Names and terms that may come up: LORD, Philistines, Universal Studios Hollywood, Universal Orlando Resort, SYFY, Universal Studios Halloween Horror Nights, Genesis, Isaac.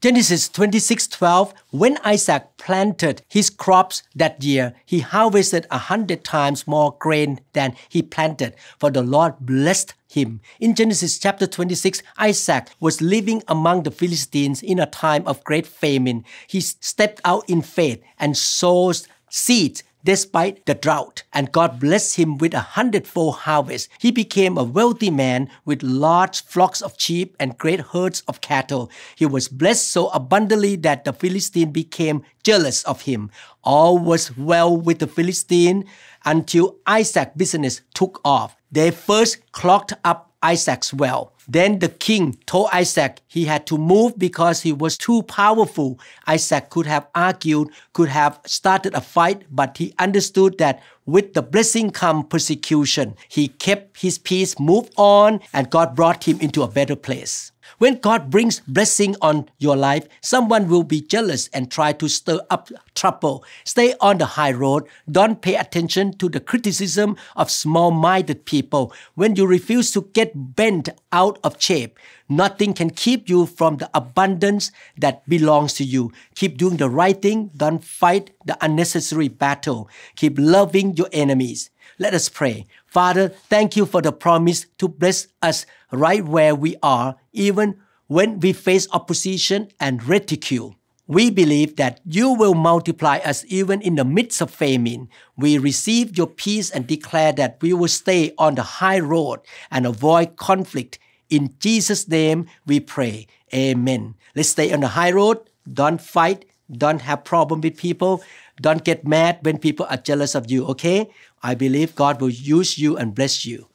Genesis 26:12, when Isaac planted his crops that year, he harvested 100 times more grain than he planted, for the Lord blessed him. In Genesis chapter 26, Isaac was living among the Philistines in a time of great famine. He stepped out in faith and sowed seeds despite the drought, and God blessed him with 100-fold harvest. He became a wealthy man with large flocks of sheep and great herds of cattle. He was blessed so abundantly that the Philistine became jealous of him. All was well with the Philistine until Isaac's business took off. They first clogged up Isaac's well. Then the king told Isaac he had to move because he was too powerful. Isaac could have argued, could have started a fight, but he understood that with the blessing comes persecution. He kept his peace, moved on, and God brought him into a better place. When God brings blessing on your life, someone will be jealous and try to stir up trouble. Stay on the high road. Don't pay attention to the criticism of small-minded people. When you refuse to get bent out of shape, nothing can keep you from the abundance that belongs to you. Keep doing the right thing. Don't fight the unnecessary battle. Keep loving your enemies. Let us pray. Father, thank you for the promise to bless us right where we are, even when we face opposition and ridicule. We believe that you will multiply us even in the midst of famine. We receive your peace and declare that we will stay on the high road and avoid conflict. In Jesus' name we pray. Amen. Let's stay on the high road. Don't fight. Don't have problem with people. Don't get mad when people are jealous of you, okay? I believe God will use you and bless you.